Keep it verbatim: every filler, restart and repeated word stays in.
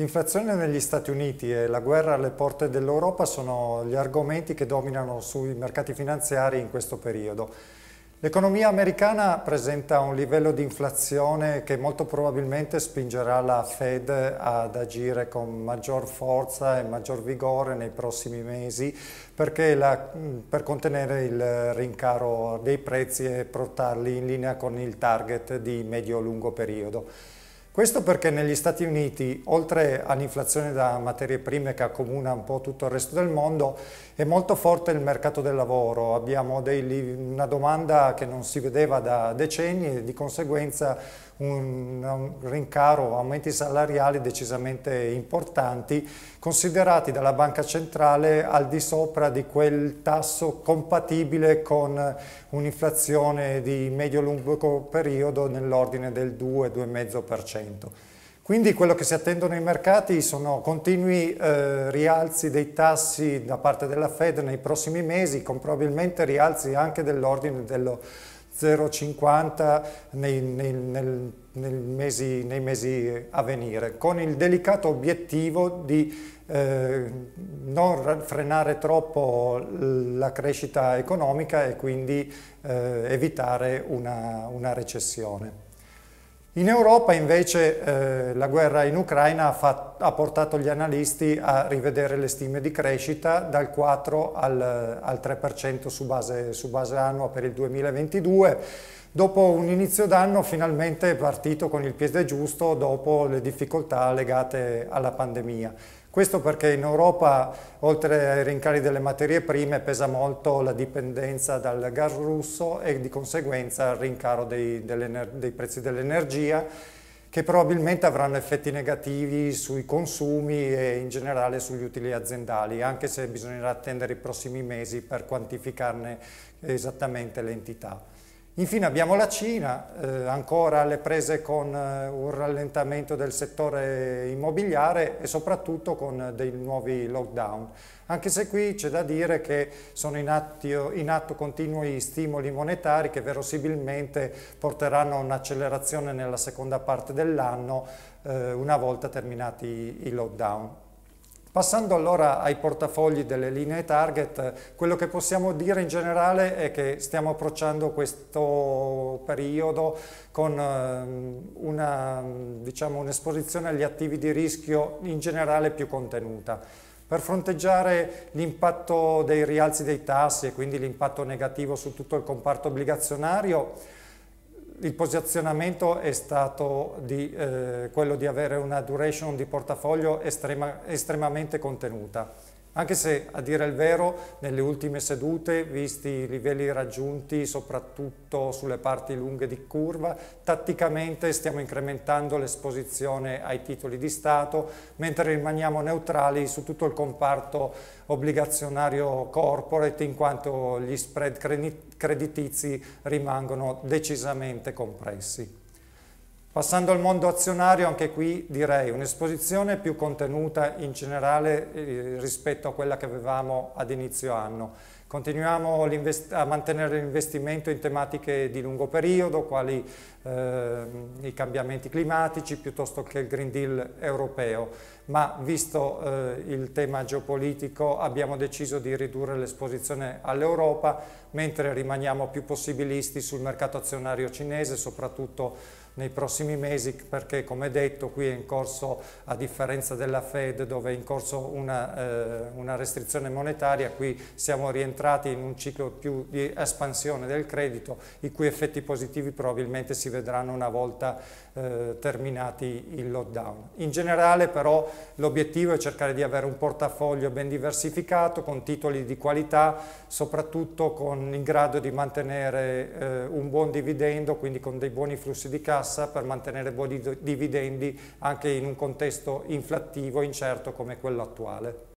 L'inflazione negli Stati Uniti e la guerra alle porte dell'Europa sono gli argomenti che dominano sui mercati finanziari in questo periodo. L'economia americana presenta un livello di inflazione che molto probabilmente spingerà la Fed ad agire con maggior forza e maggior vigore nei prossimi mesi perché la, per contenere il rincaro dei prezzi e portarli in linea con il target di medio-lungo periodo. Questo perché negli Stati Uniti, oltre all'inflazione da materie prime che accomuna un po' tutto il resto del mondo, è molto forte il mercato del lavoro. Abbiamo dei, una domanda che non si vedeva da decenni e di conseguenza un, un rincaro, aumenti salariali decisamente importanti, considerati dalla banca centrale al di sopra di quel tasso compatibile con un'inflazione di medio-lungo periodo nell'ordine del due a due virgola cinque per cento. Quindi quello che si attendono i mercati sono continui eh, rialzi dei tassi da parte della Fed nei prossimi mesi, con probabilmente rialzi anche dell'ordine dello zero virgola cinquanta nei, nei, nel, nel mesi, nei mesi a venire, con il delicato obiettivo di eh, non frenare troppo la crescita economica e quindi eh, evitare una, una recessione. In Europa invece eh, la guerra in Ucraina ha, fatto, ha portato gli analisti a rivedere le stime di crescita dal quattro al, al tre per cento su base, su base annua per il duemilaventidue. Dopo un inizio d'anno finalmente è partito con il piede giusto dopo le difficoltà legate alla pandemia. Questo perché in Europa, oltre ai rincari delle materie prime, pesa molto la dipendenza dal gas russo e di conseguenza il rincaro dei, dei prezzi dell'energia, che probabilmente avranno effetti negativi sui consumi e in generale sugli utili aziendali, anche se bisognerà attendere i prossimi mesi per quantificarne esattamente l'entità. Infine abbiamo la Cina, eh, ancora alle prese con eh, un rallentamento del settore immobiliare e soprattutto con dei nuovi lockdown. Anche se qui c'è da dire che sono in atto, in atto continui stimoli monetari che verosimilmente porteranno a un'accelerazione nella seconda parte dell'anno eh, una volta terminati i lockdown. Passando allora ai portafogli delle linee target, quello che possiamo dire in generale è che stiamo approcciando questo periodo con una, diciamo, un'esposizione agli attivi di rischio in generale più contenuta. Per fronteggiare l'impatto dei rialzi dei tassi e quindi l'impatto negativo su tutto il comparto obbligazionario, il posizionamento è stato di, eh, quello di avere una duration di portafoglio estrema, estremamente contenuta, anche se a dire il vero nelle ultime sedute, visti i livelli raggiunti soprattutto sulle parti lunghe di curva, tatticamente stiamo incrementando l'esposizione ai titoli di Stato, mentre rimaniamo neutrali su tutto il comparto obbligazionario corporate, in quanto gli spread creditizi creditizi rimangono decisamente compressi. Passando al mondo azionario, anche qui direi un'esposizione più contenuta in generale eh, rispetto a quella che avevamo ad inizio anno. Continuiamo a mantenere l'investimento in tematiche di lungo periodo, quali eh, i cambiamenti climatici piuttosto che il Green Deal europeo, ma visto eh, il tema geopolitico abbiamo deciso di ridurre l'esposizione all'Europa, mentre rimaniamo più possibilisti sul mercato azionario cinese, soprattutto nei prossimi mesi, perché come detto qui è in corso, a differenza della Fed dove è in corso una, eh, una restrizione monetaria, qui siamo rientrati in un ciclo più di espansione del credito, i cui effetti positivi probabilmente si vedranno una volta eh, terminati il lockdown. In generale però l'obiettivo è cercare di avere un portafoglio ben diversificato con titoli di qualità, soprattutto con in grado di mantenere eh, un buon dividendo, quindi con dei buoni flussi di cassa per mantenere buoni dividendi anche in un contesto inflattivo incerto come quello attuale.